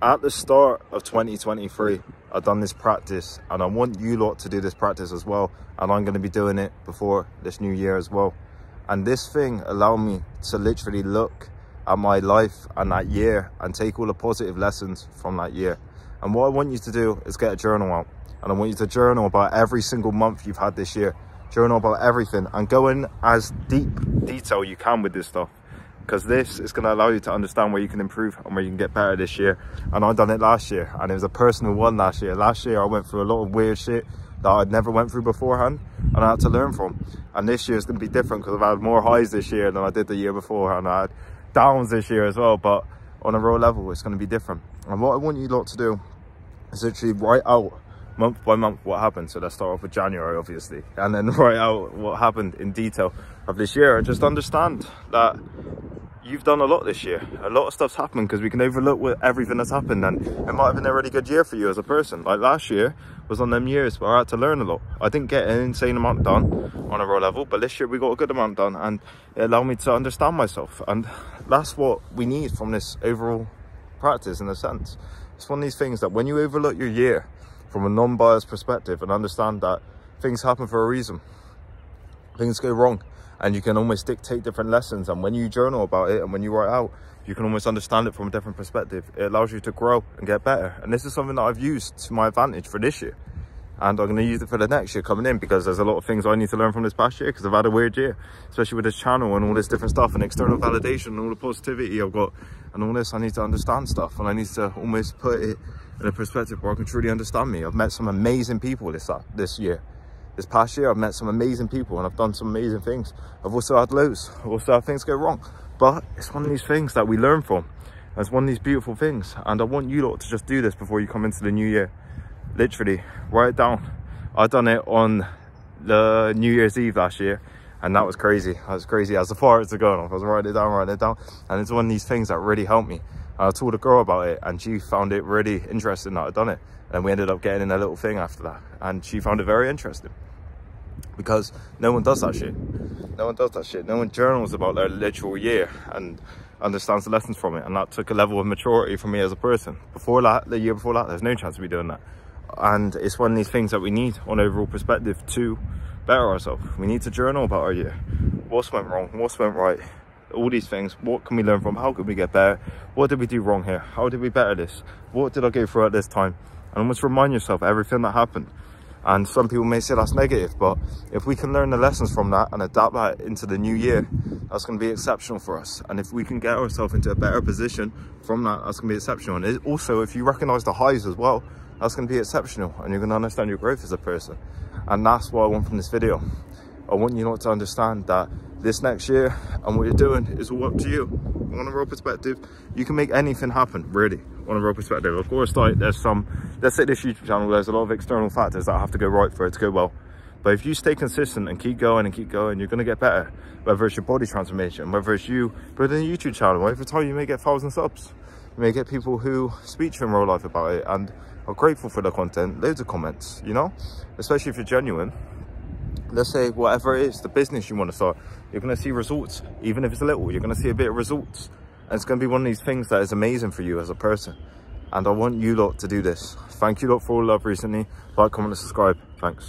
at the start of 2023, I've done this practice, and I want you lot to do this practice as well. And I'm going to be doing it before this new year as well. And this thing allowed me to literally look at my life and that year and take all the positive lessons from that year. And what I want you to do is get a journal out, and I want you to journal about every single month you've had this year. Journal about everything and go in as deep detail you can with this stuff, because this is going to allow you to understand where you can improve and where you can get better this year. And I've done it last year, and it was a personal one last year. Last year I went through a lot of weird shit that I'd never went through beforehand, and I had to learn from. And this year is going to be different, because I've had more highs this year than I did the year before, and I had downs this year as well, but on a real level it's going to be different. And what I want you lot to do is literally write out month by month what happened. So let's start off with January, obviously, and then write out what happened in detail of this year. And just understand that you've done a lot this year. A lot of stuff's happened, because we can overlook with everything that's happened, and it might have been a really good year for you as a person. Like last year was on them years where I had to learn a lot. I didn't get an insane amount done on a raw level, but this year we got a good amount done, and it allowed me to understand myself. And that's what we need from this overall practice, in a sense. It's one of these things that when you overlook your year from a non-biased perspective and understand that things happen for a reason, things go wrong, and you can almost dictate different lessons. And when you journal about it and when you write out, you can almost understand it from a different perspective. It allows you to grow and get better. And this is something that I've used to my advantage for this year, and I'm going to use it for the next year coming in, because there's a lot of things I need to learn from this past year, because I've had a weird year, especially with this channel and all this different stuff and external validation and all the positivity I've got and all this. I need to understand stuff, and I need to almost put it in a perspective where I can truly understand me. I've met some amazing people this year. This past year I've met some amazing people, and I've done some amazing things. I've also had lows. I've also had things go wrong. But it's one of these things that we learn from. It's one of these beautiful things. And I want you lot to just do this before you come into the new year. Literally, write it down. I've done it on the New Year's Eve last year, and that was crazy. That was crazy. As far as it's going off, I was writing it down. And it's one of these things that really helped me. I told a girl about it, and she found it really interesting that I'd done it. And we ended up getting in a little thing after that, and she found it very interesting, because no one does that shit. No one does that shit. No one journals about their literal year and understands the lessons from it. And that took a level of maturity for me as a person. Before that, the year before that, there's no chance of me doing that. And it's one of these things that we need on overall perspective to better ourselves. We need to journal about our year. What's went wrong? What's went right? All these things. What can we learn from? How can we get better? What did we do wrong here? How did we better this? What did I go through at this time? And almost remind yourself everything that happened. And some people may say that's negative, but if we can learn the lessons from that and adapt that into the new year, that's going to be exceptional for us. And if we can get ourselves into a better position from that, that's going to be exceptional. And it also, if you recognize the highs as well, that's going to be exceptional, and you're going to understand your growth as a person. And that's what I want from this video. I want you not to understand that this next year and what you're doing is all up to you. On a real perspective, you can make anything happen, really, on a real perspective. Of course, like let's say this YouTube channel, there's a lot of external factors that have to go right for it to go well. But if you stay consistent and keep going, you're going to get better. Whether it's your body transformation, whether it's you building a YouTube channel, over time you may get 1,000 subs. You may get people who speak to you in real life about it and are grateful for the content, loads of comments, you know? Especially if you're genuine. Let's say whatever it is, the business you want to start, you're going to see results. Even if it's little, you're going to see a bit of results. And it's going to be one of these things that is amazing for you as a person. And I want you lot to do this. Thank you lot for all love recently. Like, comment and subscribe. Thanks.